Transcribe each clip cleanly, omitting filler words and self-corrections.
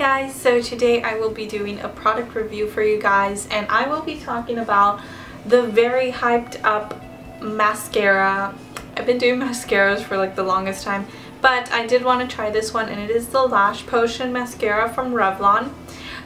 guys, so today I will be doing a product review for you guys, and I will be talking about the very hyped up mascara. I've been doing mascaras for like the longest time, but I did want to try this one, and it is the Lash Potion Mascara from Revlon.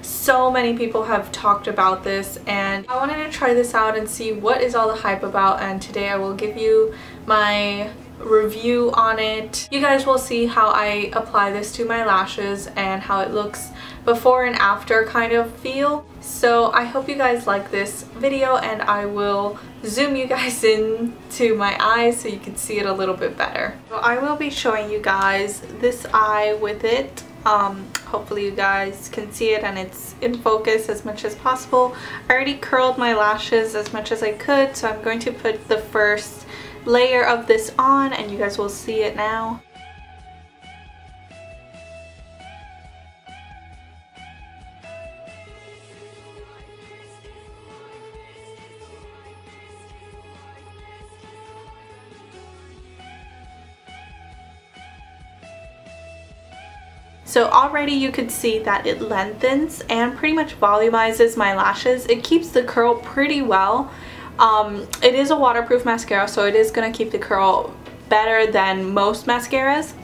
So many people have talked about this, and I wanted to try this out and see what is all the hype about, and today I will give you my review on it. You guys will see how I apply this to my lashes and how it looks before and after kind of feel. So I hope you guys like this video, and I will zoom you guys in to my eyes so you can see it a little bit better. So I will be showing you guys this eye with it. Hopefully you guys can see it and it's in focus as much as possible. I already curled my lashes as much as I could, so I'm going to put the first layer of this on and you guys will see it now. So already you could see that it lengthens and pretty much volumizes my lashes. It keeps the curl pretty well. It is a waterproof mascara, so it is going to keep the curl better than most mascaras.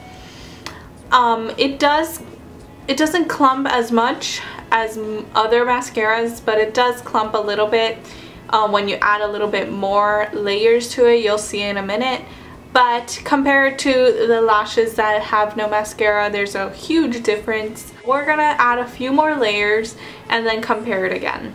It doesn't clump as much as other mascaras, but it does clump a little bit when you add a little bit more layers to it. You'll see in a minute. But compared to the lashes that have no mascara, there's a huge difference. We're gonna add a few more layers and then compare it again.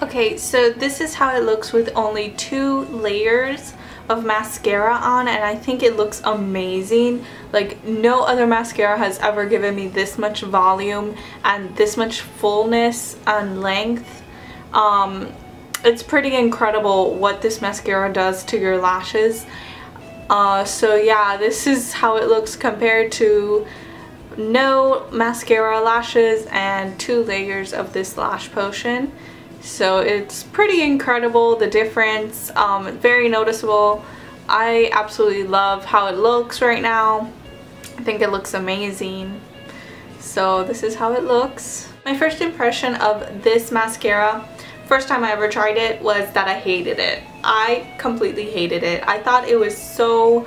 Okay, so this is how it looks with only 2 layers of mascara on, and I think it looks amazing. Like, no other mascara has ever given me this much volume and this much fullness and length. It's pretty incredible what this mascara does to your lashes. So yeah, this is how it looks compared to no mascara lashes and 2 layers of this Lash Potion. So it's pretty incredible, the difference, very noticeable. I absolutely love how it looks right now. I think it looks amazing. So this is how it looks. My first impression of this mascara, first time I ever tried it, was that I hated it. I completely hated it. I thought it was so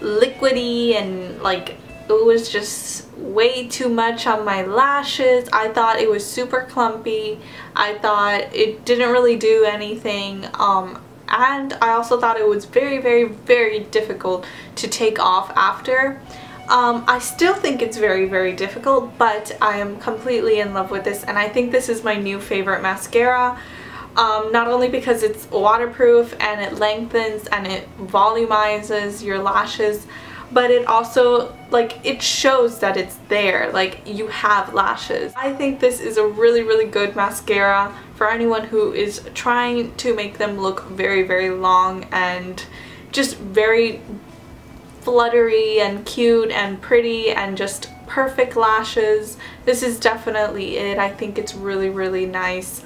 liquidy and like it was just way too much on my lashes. I thought it was super clumpy. I thought it didn't really do anything. And I also thought it was very, very, very difficult to take off after. I still think it's very, very difficult, but I am completely in love with this, and I think this is my new favorite mascara. Not only because it's waterproof and it lengthens and it volumizes your lashes, but it also, like, it shows that it's there, like you have lashes. I think this is a really, really good mascara for anyone who is trying to make them look very, very long and just very fluttery and cute and pretty and just perfect lashes. This is definitely it. I think it's really, really nice.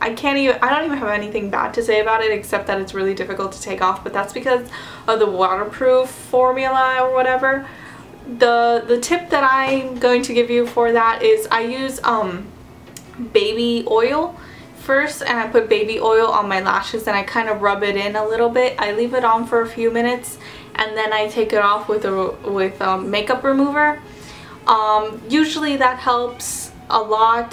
I don't even have anything bad to say about it except that it's really difficult to take off, but that's because of the waterproof formula or whatever. The tip that I'm going to give you for that is I use baby oil first, and I put baby oil on my lashes and I kind of rub it in a little bit. I leave it on for a few minutes and then I take it off with a makeup remover. Usually that helps a lot.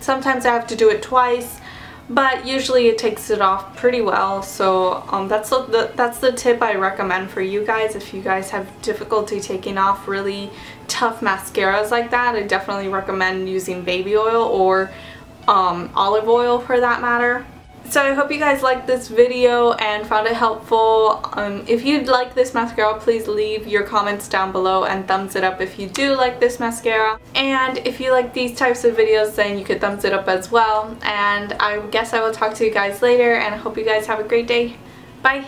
Sometimes I have to do it twice, but usually it takes it off pretty well. So that's the tip I recommend for you guys if you guys have difficulty taking off really tough mascaras like that. I definitely recommend using baby oil or olive oil for that matter. So I hope you guys liked this video and found it helpful. If you like this mascara, please leave your comments down below and thumbs it up if you do like this mascara. And if you like these types of videos, then you could thumbs it up as well. And I guess I will talk to you guys later, and I hope you guys have a great day. Bye!